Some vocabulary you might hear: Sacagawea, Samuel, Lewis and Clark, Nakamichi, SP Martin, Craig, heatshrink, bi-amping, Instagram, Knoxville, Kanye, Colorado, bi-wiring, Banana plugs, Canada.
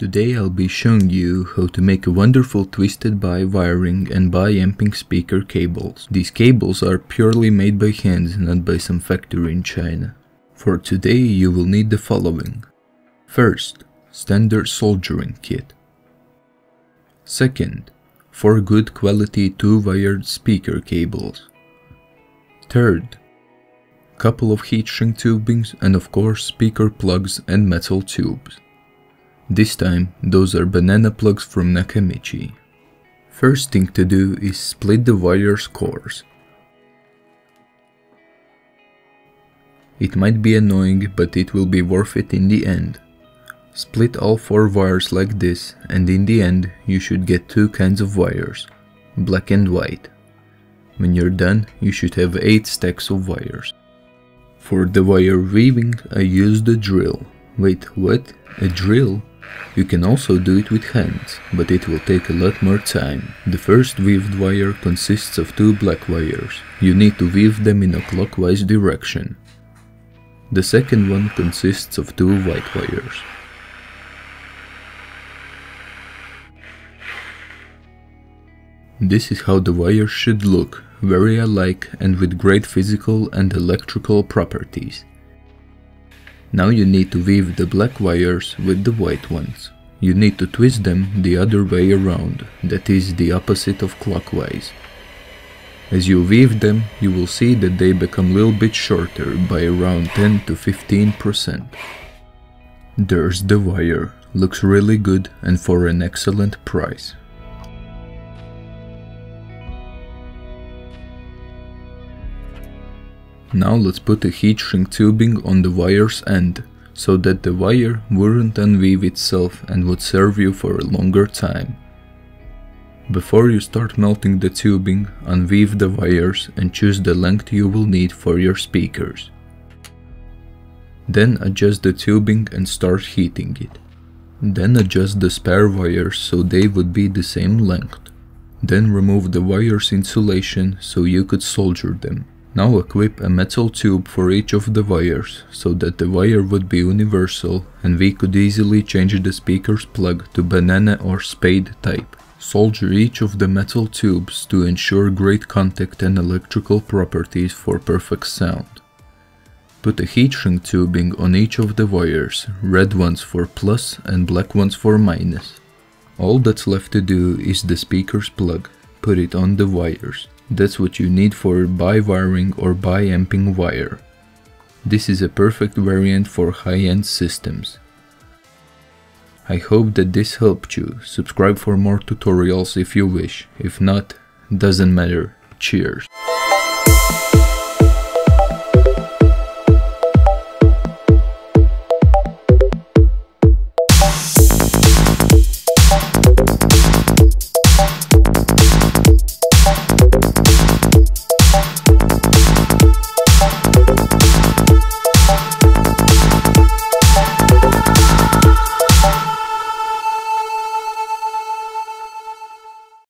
Today I'll be showing you how to make a wonderful twisted by wiring and by amping speaker cables. These cables are purely made by hand, not by some factory in China. For today you will need the following. First, standard soldering kit. Second, 4 good quality 2-wired speaker cables. Third, couple of heat shrink tubings and of course speaker plugs and metal tubes. This time, those are banana plugs from Nakamichi. First thing to do is split the wire's cores. It might be annoying, but it will be worth it in the end. Split all 4 wires like this, and in the end, you should get 2 kinds of wires, black and white. When you're done, you should have 8 stacks of wires. For the wire weaving, I used a drill. Wait, what? A drill? You can also do it with hands, but it will take a lot more time. The first weaved wire consists of 2 black wires. You need to weave them in a clockwise direction. The second one consists of 2 white wires. This is how the wires should look, very alike and with great physical and electrical properties. Now you need to weave the black wires with the white ones. You need to twist them the other way around, that is the opposite of clockwise. As you weave them, you will see that they become a little bit shorter by around 10 to 15%. There's the wire, looks really good and for an excellent price. Now let's put a heat shrink tubing on the wire's end, so that the wire wouldn't unweave itself and would serve you for a longer time. Before you start melting the tubing, unweave the wires and choose the length you will need for your speakers. Then adjust the tubing and start heating it. Then adjust the spare wires so they would be the same length. Then remove the wire's insulation so you could solder them. Now equip a metal tube for each of the wires, so that the wire would be universal and we could easily change the speaker's plug to banana or spade type. Solder each of the metal tubes to ensure great contact and electrical properties for perfect sound. Put a heat shrink tubing on each of the wires, red ones for plus and black ones for minus. All that's left to do is the speaker's plug, put it on the wires. That's what you need for bi-wiring or bi-amping wire. This is a perfect variant for high-end systems. I hope that this helped you. Subscribe for more tutorials if you wish. If not, doesn't matter. Cheers!